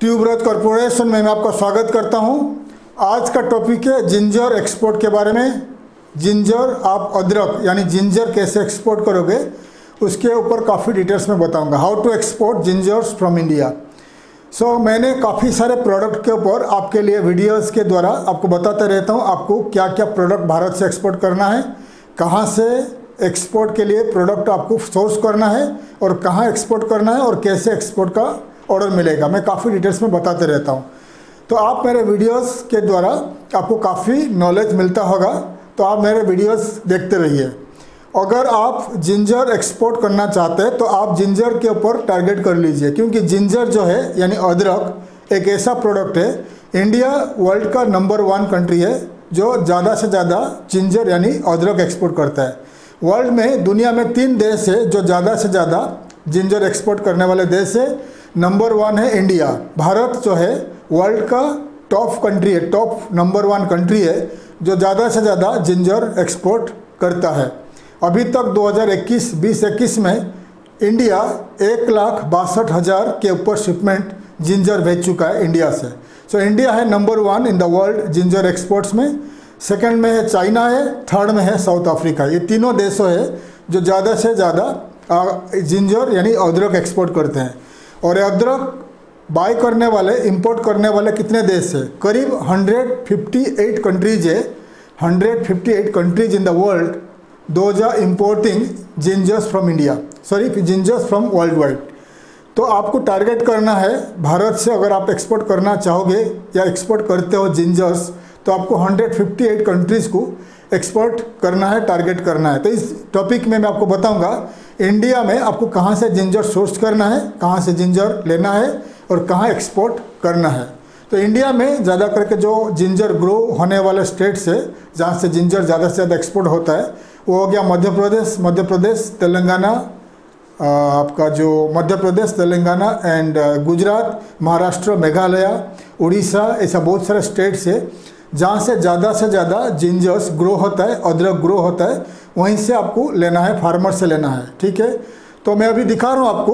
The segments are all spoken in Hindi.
ट्यूबरोज कॉरपोरेशन में मैं आपका स्वागत करता हूं। आज का टॉपिक है जिंजर एक्सपोर्ट के बारे में। जिंजर आप अदरक यानी जिंजर कैसे एक्सपोर्ट करोगे उसके ऊपर काफ़ी डिटेल्स में बताऊंगा। How to export gingers from India. So मैंने काफ़ी सारे प्रोडक्ट के ऊपर आपके लिए वीडियोस के द्वारा आपको बताते रहता हूँ, आपको क्या क्या प्रोडक्ट भारत से एक्सपोर्ट करना है, कहाँ से एक्सपोर्ट के लिए प्रोडक्ट आपको सोर्स करना है और कहाँ एक्सपोर्ट करना है और कैसे एक्सपोर्ट का ऑर्डर मिलेगा, मैं काफ़ी डिटेल्स में बताते रहता हूँ। तो आप मेरे वीडियोस के द्वारा आपको काफ़ी नॉलेज मिलता होगा, तो आप मेरे वीडियोस देखते रहिए। अगर आप जिंजर एक्सपोर्ट करना चाहते हैं तो आप जिंजर के ऊपर टारगेट कर लीजिए, क्योंकि जिंजर जो है यानी अदरक एक ऐसा प्रोडक्ट है, इंडिया वर्ल्ड का नंबर 1 कंट्री है जो ज़्यादा से ज़्यादा जिंजर यानी अदरक एक्सपोर्ट करता है। वर्ल्ड में, दुनिया में 3 देश है जो ज़्यादा से ज़्यादा जिंजर एक्सपोर्ट करने वाले देश है। नंबर 1 है इंडिया। भारत जो है वर्ल्ड का टॉप कंट्री है, टॉप नंबर 1 कंट्री है जो ज़्यादा से ज़्यादा जिंजर एक्सपोर्ट करता है। अभी तक 2021 में इंडिया 1,62,000 के ऊपर शिपमेंट जिंजर भेज चुका है इंडिया से। सो इंडिया है number 1 in the world ginger exports में। सेकंड में है चाइना है, थर्ड में है साउथ अफ्रीका। ये तीनों देशों है जो ज़्यादा से ज़्यादा जिंजर यानी अदरक एक्सपोर्ट करते हैं। और अदरक बाय करने वाले, इंपोर्ट करने वाले कितने देश है? करीब 158 कंट्रीज है। 158 countries in the world those are importing gingers from India, sorry gingers from world wide. तो आपको टारगेट करना है भारत से। अगर आप एक्सपोर्ट करना चाहोगे या एक्सपोर्ट करते हो जिंजर्स, तो आपको 158 कंट्रीज को एक्सपोर्ट करना है, टारगेट करना है। तो इस टॉपिक में मैं आपको बताऊंगा इंडिया में आपको कहाँ से जिंजर सोर्स करना है, कहाँ से जिंजर लेना है और कहाँ एक्सपोर्ट करना है। तो इंडिया में ज़्यादा करके जो जिंजर ग्रो होने वाले स्टेट्स है जहाँ से जिंजर ज़्यादा से ज़्यादा एक्सपोर्ट होता है, वो हो गया मध्य प्रदेश, तेलंगाना, आपका जो मध्य प्रदेश, तेलंगाना एंड गुजरात, महाराष्ट्र, मेघालय, उड़ीसा, ऐसा बहुत सारे स्टेट्स है जहाँ से ज़्यादा जिंजर्स ग्रो होता है, अदरक ग्रो होता है, वहीं से आपको लेना है, फार्मर से लेना है। ठीक है, तो मैं अभी दिखा रहा हूँ आपको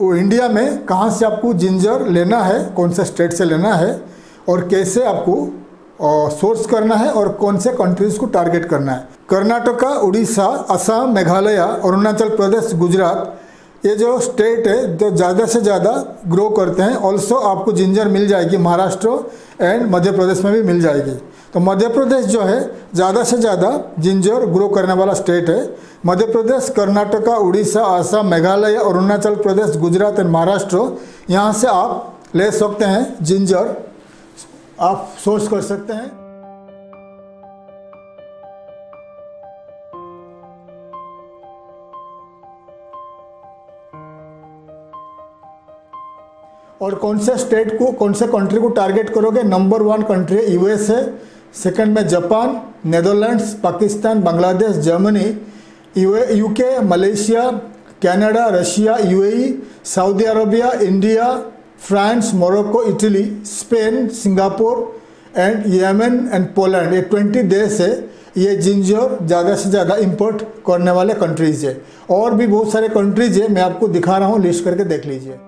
वो इंडिया में कहाँ से आपको जिंजर लेना है, कौन से स्टेट से लेना है और कैसे आपको सोर्स करना है और कौन से कंट्रीज़ को टारगेट करना है। कर्नाटका, उड़ीसा, असम, मेघालय, अरुणाचल प्रदेश, गुजरात, ये जो स्टेट है जो ज़्यादा से ज़्यादा ग्रो करते हैं। ऑल्सो आपको जिंजर मिल जाएगी महाराष्ट्र एंड मध्य प्रदेश में भी मिल जाएगी। तो मध्य प्रदेश जो है ज़्यादा से ज़्यादा जिंजर ग्रो करने वाला स्टेट है। मध्य प्रदेश, कर्नाटका, उड़ीसा, असम, मेघालय, अरुणाचल प्रदेश, गुजरात एंड महाराष्ट्र, यहाँ से आप ले सकते हैं जिंजर, आप सोर्स कर सकते हैं। और कौन से स्टेट को, कौन से कंट्री को टारगेट करोगे? नंबर 1 कंट्री है USA, सेकंड में Japan, Netherlands, Pakistan, Bangladesh, Germany, UK, Malaysia, Canada, Russia, UAE, Saudi Arabia, India, France, Morocco, Italy, Spain, Singapore and Yemen and Poland. ये 20 देश है, ये जिंजर ज़्यादा से ज़्यादा इम्पोर्ट करने वाले कंट्रीज़ है। और भी बहुत सारे कंट्रीज़ है, मैं आपको दिखा रहा हूँ, लिस्ट करके देख लीजिए।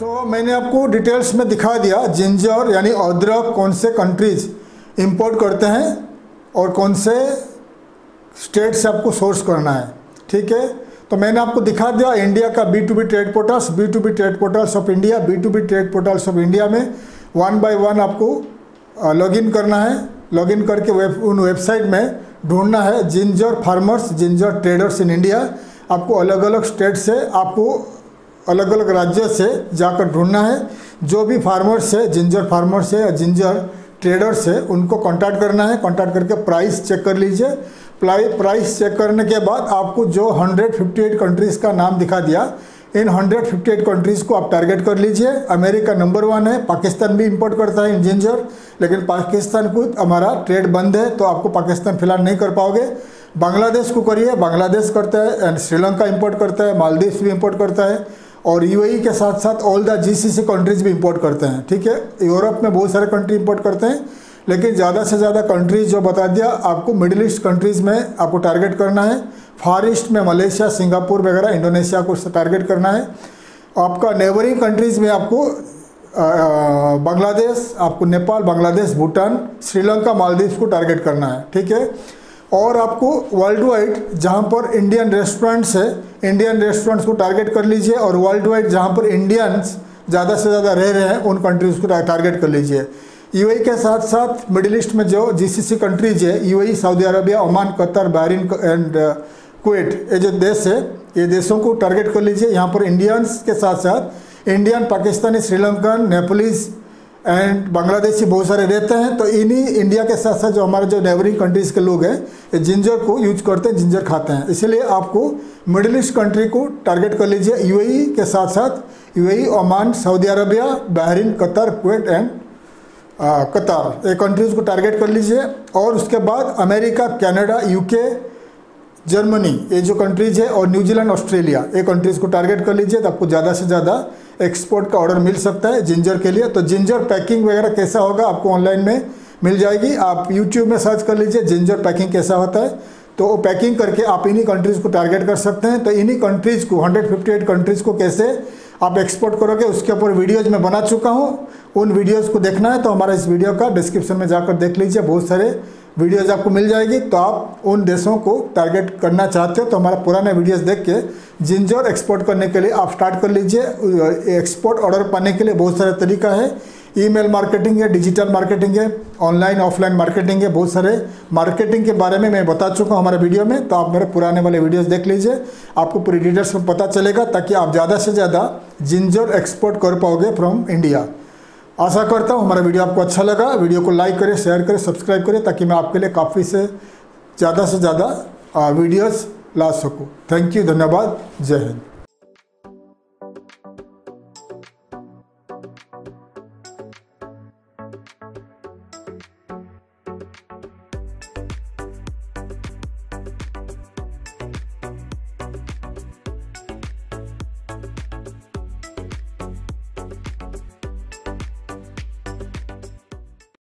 तो मैंने आपको डिटेल्स में दिखा दिया जिंजर यानी अदरक कौन से कंट्रीज इंपोर्ट करते हैं और कौन से स्टेट से आपको सोर्स करना है। ठीक है, तो मैंने आपको दिखा दिया इंडिया का B2B trade portals, B2B trade portals of India. B2B trade portals of India में 1 by 1 आपको लॉगिन करना है। लॉगिन करके उन वेबसाइट में ढूंढना है ginger farmers, ginger traders in India. आपको अलग अलग स्टेट से, आपको अलग अलग राज्यों से जाकर ढूंढना है। जो भी फार्मर्स है, जिंजर फार्मर्स है या जिंजर ट्रेडर्स है, उनको कांटेक्ट करना है। कांटेक्ट करके प्राइस चेक कर लीजिए। प्राइस चेक करने के बाद आपको जो 158 कंट्रीज़ का नाम दिखा दिया, इन 158 कंट्रीज़ को आप टारगेट कर लीजिए। अमेरिका नंबर 1 है, पाकिस्तान भी इम्पोर्ट करता है जिंजर, लेकिन पाकिस्तान को हमारा ट्रेड बंद है तो आपको पाकिस्तान फ़िलहाल नहीं कर पाओगे। बांग्लादेश को करिए, बांग्लादेश करता है, एंड श्रीलंका इम्पोर्ट करता है, मालदीव्स भी इम्पोर्ट करता है, और यूएई के साथ साथ ऑल द जीसीसी कंट्रीज़ भी इम्पोर्ट करते हैं। ठीक है, यूरोप में बहुत सारे कंट्री इम्पोर्ट करते हैं, लेकिन ज़्यादा से ज़्यादा कंट्रीज़ जो बता दिया आपको, मिडिल ईस्ट कंट्रीज़ में आपको टारगेट करना है, फार ईस्ट में मलेशिया, सिंगापुर वगैरह, इंडोनेशिया को टारगेट करना है। आपका नेबरिंग कंट्रीज़ में आपको बांग्लादेश, आपको नेपाल, बांग्लादेश, भूटान, श्रीलंका, मालदीव्स को टारगेट करना है। ठीक है, और आपको वर्ल्ड वाइड जहाँ पर इंडियन रेस्टोरेंट्स है, इंडियन रेस्टोरेंट्स को टारगेट कर लीजिए, और वर्ल्ड वाइड जहाँ पर इंडियंस ज़्यादा से ज़्यादा रह रहे हैं उन कंट्रीज़ को टारगेट कर लीजिए। यूएई के साथ साथ मिडिल ईस्ट में जो जीसीसी कंट्रीज है, UAE, Saudi Arabia, Oman, Qatar, Bahrain and Kuwait, ये जो देश है, ये देशों को टारगेट कर लीजिए। यहाँ पर इंडियंस के साथ साथ इंडियन, पाकिस्तानी, श्रीलंकन, नेपालीज़ एंड बांग्लादेशी बहुत सारे रहते हैं। तो इन्हीं इंडिया के साथ साथ जो हमारे जो नेबरिंग कंट्रीज़ के लोग हैं, जिंजर को यूज करते हैं, जिंजर खाते हैं, इसीलिए आपको मिडिल ईस्ट कंट्री को टारगेट कर लीजिए। यूएई के साथ साथ UAE, Oman, Saudi Arabia, Bahrain, Qatar, Kuwait and Qatar, ये कंट्रीज़ को टारगेट कर लीजिए। और उसके बाद अमेरिका, कैनेडा, यूके, जर्मनी, ये जो कंट्रीज़ है, और न्यूजीलैंड, ऑस्ट्रेलिया, ये कंट्रीज़ को टारगेट कर लीजिए, तो आपको ज़्यादा से ज़्यादा एक्सपोर्ट का ऑर्डर मिल सकता है जिंजर के लिए। तो जिंजर पैकिंग वगैरह कैसा होगा आपको ऑनलाइन में मिल जाएगी, आप यूट्यूब में सर्च कर लीजिए जिंजर पैकिंग कैसा होता है, तो वो पैकिंग करके आप इन्हीं कंट्रीज़ को टारगेट कर सकते हैं। तो इन्हीं कंट्रीज़ को, 158 कंट्रीज़ को कैसे आप एक्सपोर्ट करोगे उसके ऊपर वीडियोज़ में बना चुका हूँ, उन वीडियोज़ को देखना है तो हमारा इस वीडियो का डिस्क्रिप्शन में जाकर देख लीजिए, बहुत सारे वीडियोज़ आपको मिल जाएगी। तो आप उन देशों को टारगेट करना चाहते हो तो हमारा पुराना वीडियोज़ देख के जिंजर एक्सपोर्ट करने के लिए आप स्टार्ट कर लीजिए। एक्सपोर्ट ऑर्डर पाने के लिए बहुत सारे तरीका है, ईमेल मार्केटिंग है, डिजिटल मार्केटिंग है, ऑनलाइन ऑफलाइन मार्केटिंग है, बहुत सारे मार्केटिंग के बारे में मैं बता चुका हूँ हमारे वीडियो में। तो आप मेरे पुराने वाले वीडियोस देख लीजिए, आपको पूरी डिटेल्स में पता चलेगा, ताकि आप ज़्यादा से ज़्यादा जिंजर एक्सपोर्ट कर पाओगे फ्रॉम इंडिया। आशा करता हूँ हमारा वीडियो आपको अच्छा लगा। वीडियो को लाइक करें, शेयर करें, सब्सक्राइब करें, ताकि मैं आपके लिए काफ़ी से ज़्यादा वीडियोज़ ला सकूँ। थैंक यू, धन्यवाद, जय हिंद।